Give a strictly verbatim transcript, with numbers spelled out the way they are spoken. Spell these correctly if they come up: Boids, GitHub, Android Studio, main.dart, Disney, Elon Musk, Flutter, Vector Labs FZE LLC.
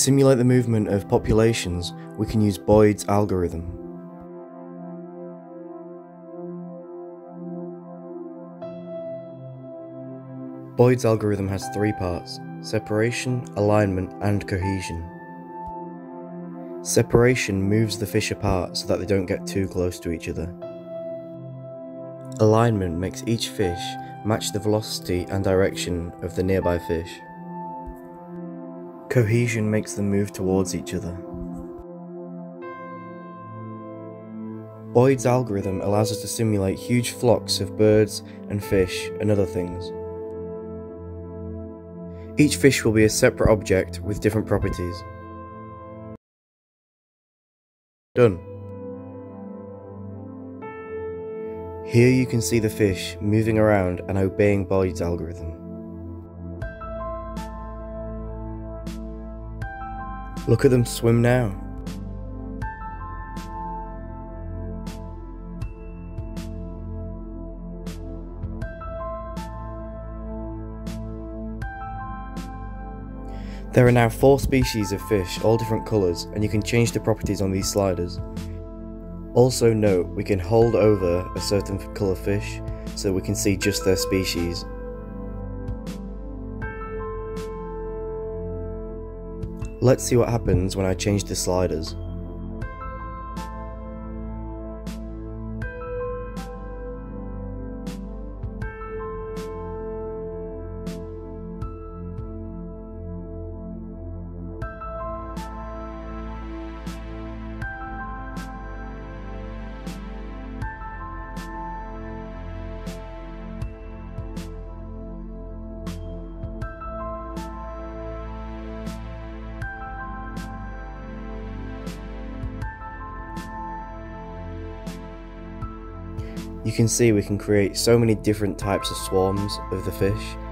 simulate the movement of populations, we can use Boids' algorithm. Boids' algorithm has three parts: separation, alignment, and cohesion. Separation moves the fish apart so that they don't get too close to each other. Alignment makes each fish match the velocity and direction of the nearby fish. Cohesion makes them move towards each other. Boids' algorithm allows us to simulate huge flocks of birds and fish and other things. Each fish will be a separate object with different properties. Done. Here you can see the fish moving around and obeying Boids' algorithm. Look at them swim now. There are now four species of fish, all different colours, and you can change the properties on these sliders. Also note, we can hold over a certain colour fish, so we can see just their species. Let's see what happens when I change the sliders. You can see we can create so many different types of swarms of the fish,